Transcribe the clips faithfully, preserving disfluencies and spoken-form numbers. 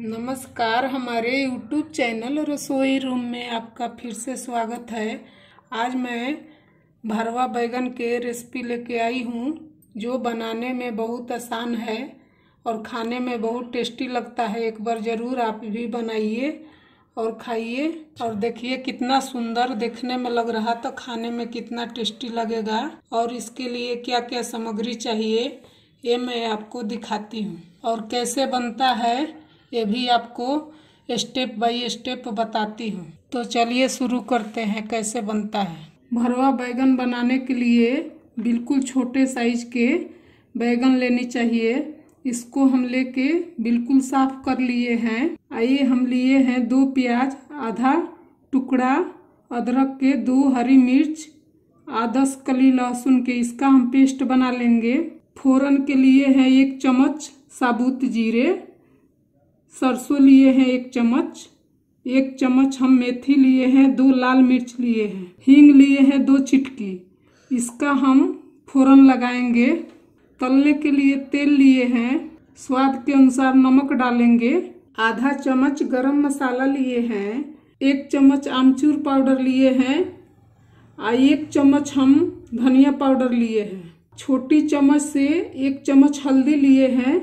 नमस्कार। हमारे YouTube channel रसोई रूम में आपका फिर से स्वागत है। आज मैं भरवा बैगन के रेसिपी लेके आई हूँ, जो बनाने में बहुत आसान है और खाने में बहुत टेस्टी लगता है। एक बार ज़रूर आप भी बनाइए और खाइए। और देखिए कितना सुंदर देखने में लग रहा तो खाने में कितना टेस्टी लगेगा। और इसके लिए क्या क्या सामग्री चाहिए ये मैं आपको दिखाती हूँ, और कैसे बनता है ये भी आपको स्टेप बाय स्टेप बताती हूँ। तो चलिए शुरू करते हैं कैसे बनता है। भरवा बैगन बनाने के लिए बिल्कुल छोटे साइज के बैगन लेनी चाहिए। इसको हम लेके बिल्कुल साफ कर लिए हैं। आइए हम लिए हैं दो प्याज, आधा टुकड़ा अदरक के, दो हरी मिर्च, आधा कली लहसुन के। इसका हम पेस्ट बना लेंगे। फोरन के लिए है एक चम्मच साबुत जीरे, सरसों लिए हैं एक चम्मच, एक चम्मच हम मेथी लिए हैं, दो लाल मिर्च लिए हैं, हींग लिए हैं दो चिटकी। इसका हम फोरन लगाएंगे। तलने के लिए तेल लिए हैं, स्वाद के अनुसार नमक डालेंगे, आधा चम्मच गरम मसाला लिए हैं, एक चम्मच आमचूर पाउडर लिए हैं और एक चम्मच हम धनिया पाउडर लिए हैं, छोटी चम्मच से एक चम्मच हल्दी लिए हैं,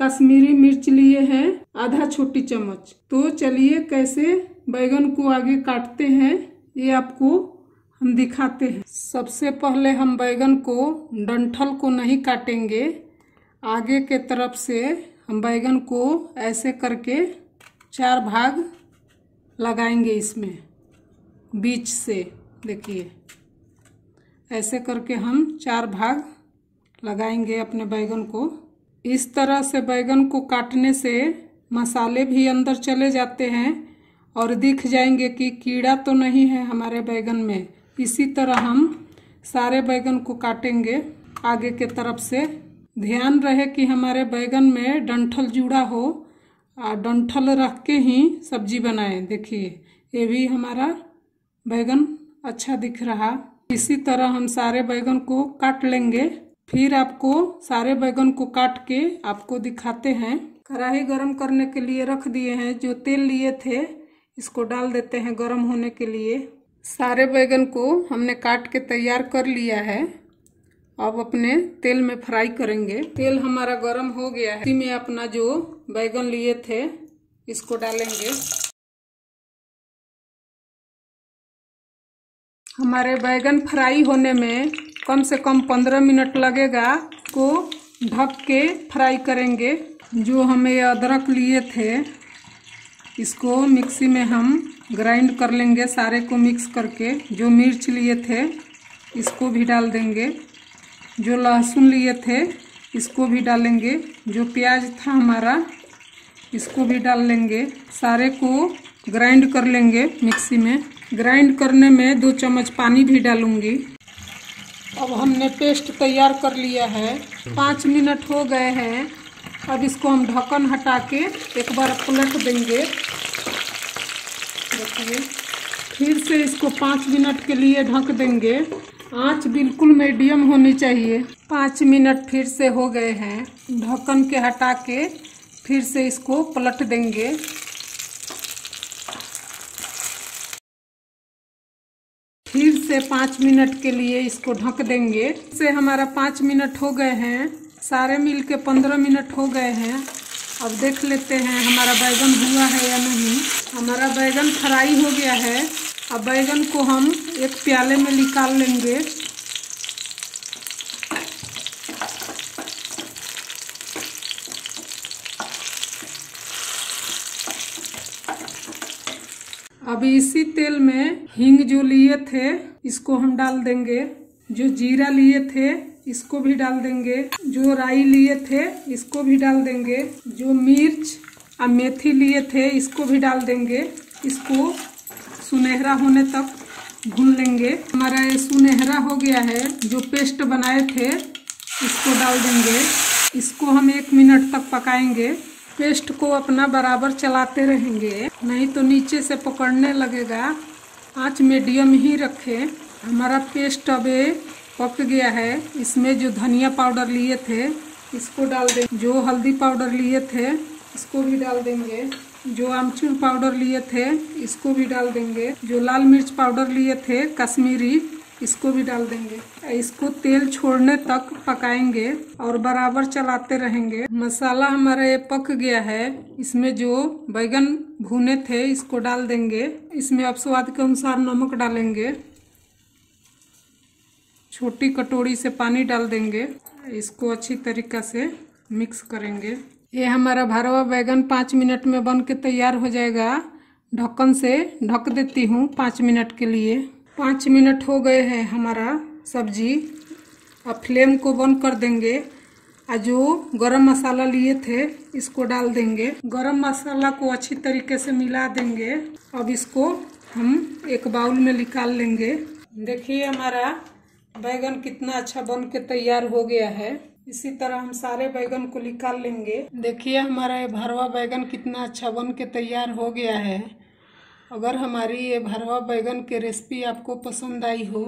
कश्मीरी मिर्च लिए हैं आधा छोटी चम्मच। तो चलिए कैसे बैगन को आगे काटते हैं ये आपको हम दिखाते हैं। सबसे पहले हम बैगन को डंठल को नहीं काटेंगे, आगे के तरफ से हम बैगन को ऐसे करके चार भाग लगाएंगे। इसमें बीच से देखिए ऐसे करके हम चार भाग लगाएंगे अपने बैगन को। इस तरह से बैगन को काटने से मसाले भी अंदर चले जाते हैं और दिख जाएंगे कि कीड़ा तो नहीं है हमारे बैगन में। इसी तरह हम सारे बैगन को काटेंगे आगे के तरफ से। ध्यान रहे कि हमारे बैगन में डंठल जुड़ा हो और डंठल रख के ही सब्जी बनाएं। देखिए ये भी हमारा बैगन अच्छा दिख रहा। इसी तरह हम सारे बैगन को काट लेंगे। फिर आपको सारे बैगन को काट के आपको दिखाते हैं। कढ़ाई गरम करने के लिए रख दिए हैं, जो तेल लिए थे इसको डाल देते हैं गरम होने के लिए। सारे बैगन को हमने काट के तैयार कर लिया है, अब अपने तेल में फ्राई करेंगे। तेल हमारा गरम हो गया है, इसी में अपना जो बैगन लिए थे इसको डालेंगे। हमारे बैगन फ्राई होने में कम से कम पंद्रह मिनट लगेगा। को ढक के फ्राई करेंगे। जो हमें अदरक लिए थे इसको मिक्सी में हम ग्राइंड कर लेंगे, सारे को मिक्स करके। जो मिर्च लिए थे इसको भी डाल देंगे, जो लहसुन लिए थे इसको भी डालेंगे, जो प्याज था हमारा इसको भी डाल लेंगे। सारे को ग्राइंड कर लेंगे मिक्सी में। ग्राइंड करने में दो चम्मच पानी भी डालूंगी। अब हमने पेस्ट तैयार कर लिया है। पाँच मिनट हो गए हैं, अब इसको हम ढक्कन हटा के एक बार पलट देंगे। देखिए फिर से इसको पाँच मिनट के लिए ढक देंगे। आंच बिल्कुल मीडियम होनी चाहिए। पाँच मिनट फिर से हो गए हैं, ढक्कन के हटा के फिर से इसको पलट देंगे। फिर से पाँच मिनट के लिए इसको ढक देंगे। इससे हमारा पाँच मिनट हो गए हैं, सारे मिल के पंद्रह मिनट हो गए हैं। अब देख लेते हैं हमारा बैगन हुआ है या नहीं। हमारा बैगन फ्राई हो गया है। अब बैगन को हम एक प्याले में निकाल लेंगे। अब इसी तेल में हींग जो लिए थे इसको हम डाल देंगे, जो जीरा लिए थे इसको भी डाल देंगे, जो राई लिए थे इसको भी डाल देंगे, जो मिर्च और मेथी लिए थे इसको भी डाल देंगे। इसको सुनहरा होने तक भून लेंगे। हमारा ये सुनहरा हो गया है, जो पेस्ट बनाए थे इसको डाल देंगे। इसको हम एक मिनट तक पकाएंगे। पेस्ट को अपना बराबर चलाते रहेंगे, नहीं तो नीचे से पकड़ने लगेगा। आँच मीडियम ही रखें। हमारा पेस्ट अब पक गया है। इसमें जो धनिया पाउडर लिए थे इसको डाल दें, जो हल्दी पाउडर लिए थे इसको भी डाल देंगे। जो आमचूर पाउडर लिए थे इसको भी डाल देंगे। जो लाल मिर्च पाउडर लिए थे कश्मीरी इसको भी डाल देंगे। इसको तेल छोड़ने तक पकाएंगे और बराबर चलाते रहेंगे। मसाला हमारा ये पक गया है। इसमें जो बैंगन भुने थे इसको डाल देंगे। इसमें आप स्वाद के अनुसार नमक डालेंगे। छोटी कटोरी से पानी डाल देंगे। इसको अच्छी तरीका से मिक्स करेंगे। ये हमारा भरवा बैंगन पाँच मिनट में बन के तैयार हो जाएगा। ढक्कन से ढक देती हूँ पाँच मिनट के लिए। पाँच मिनट हो गए हैं। हमारा सब्जी अब फ्लेम को बंद कर देंगे। और जो गरम मसाला लिए थे इसको डाल देंगे। गरम मसाला को अच्छी तरीके से मिला देंगे। अब इसको हम एक बाउल में निकाल लेंगे। देखिए हमारा बैंगन कितना अच्छा बन के तैयार हो गया है। इसी तरह हम सारे बैंगन को निकाल लेंगे। देखिए हमारा ये भरवा बैंगन कितना अच्छा बन के तैयार हो गया है। अगर हमारी ये भरवा बैंगन की रेसिपी आपको पसंद आई हो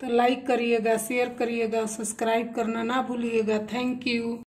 तो लाइक करिएगा, शेयर करिएगा, सब्सक्राइब करना ना भूलिएगा। Thank you.